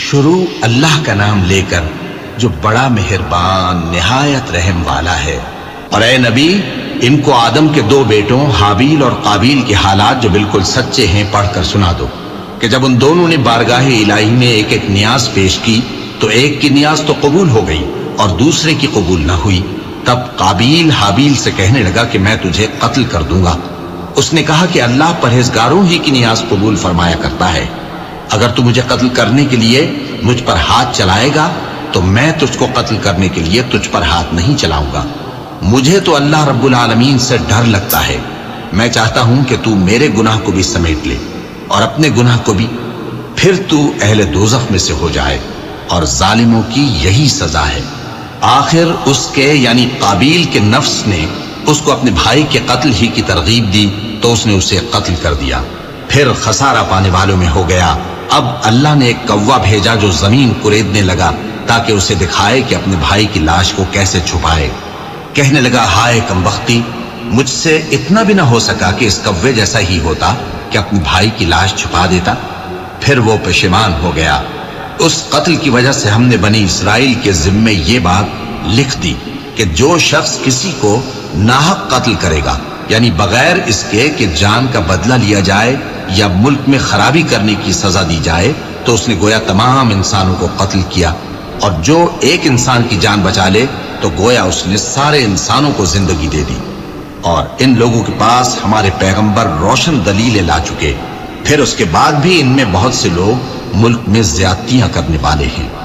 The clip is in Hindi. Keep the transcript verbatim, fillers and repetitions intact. शुरू अल्लाह का नाम लेकर जो बड़ा मेहरबान निहायत रहम वाला है। और ए नबी, इनको आदम के दो बेटों हाबील और काबील के हालात जो बिल्कुल सच्चे हैं पढ़कर सुना दो कि जब उन दोनों ने बारगाह इलाही में एक एक नियाज पेश की तो एक की नियाज तो कबूल हो गई और दूसरे की कबूल ना हुई। तब काबील हाबील से कहने लगा कि मैं तुझे कत्ल कर दूंगा। उसने कहा कि अल्लाह परहेजगारों ही की नियाज कबूल फरमाया करता है, अगर तू मुझे कत्ल करने के लिए मुझ पर हाथ चलाएगा तो मैं तुझको कत्ल करने के लिए तुझ पर हाथ नहीं चलाऊंगा। मुझे तो अल्लाह रब्बुल आलमीन से डर लगता है, मैं चाहता हूं कि तू मेरे गुनाह को भी समेट ले और अपने गुनाह को भी, फिर तू अहले दोज़ख में से हो जाए और जालिमों की यही सजा है। आखिर उसके यानी काबील के नफ्स ने उसको अपने भाई के कत्ल ही की तरगीब दी तो उसने उसे कत्ल कर दिया। फिर खसारा पाने वालों में हो गया। अब अल्लाह ने एक कौवा भेजा जो जमीन कुरेदने लगा ताकि उसे दिखाए कि अपने भाई की लाश को कैसे छुपाए। कहने लगा, हाय कमबख्ती, मुझसे इतना भी ना हो सका कि इस कौवे जैसा ही होता कि अपने भाई की लाश छुपा देता। फिर वो पेशेमान हो गया। उस कत्ल की वजह से हमने बनी इस्राइल के जिम्मे ये बात लिख दी कि जो शख्स किसी को नाहक कत्ल करेगा, यानी बगैर इसके कि जान का बदला लिया जाए या मुल्क में खराबी करने की सजा दी जाए, तो उसने गोया तमाम इंसानों को कत्ल किया। और जो एक इंसान की जान बचा ले तो गोया उसने सारे इंसानों को जिंदगी दे दी। और इन लोगों के पास हमारे पैगंबर रोशन दलीलें ला चुके। फिर उसके बाद भी इनमें बहुत से लोग मुल्क में ज्यादतियां करने वाले हैं।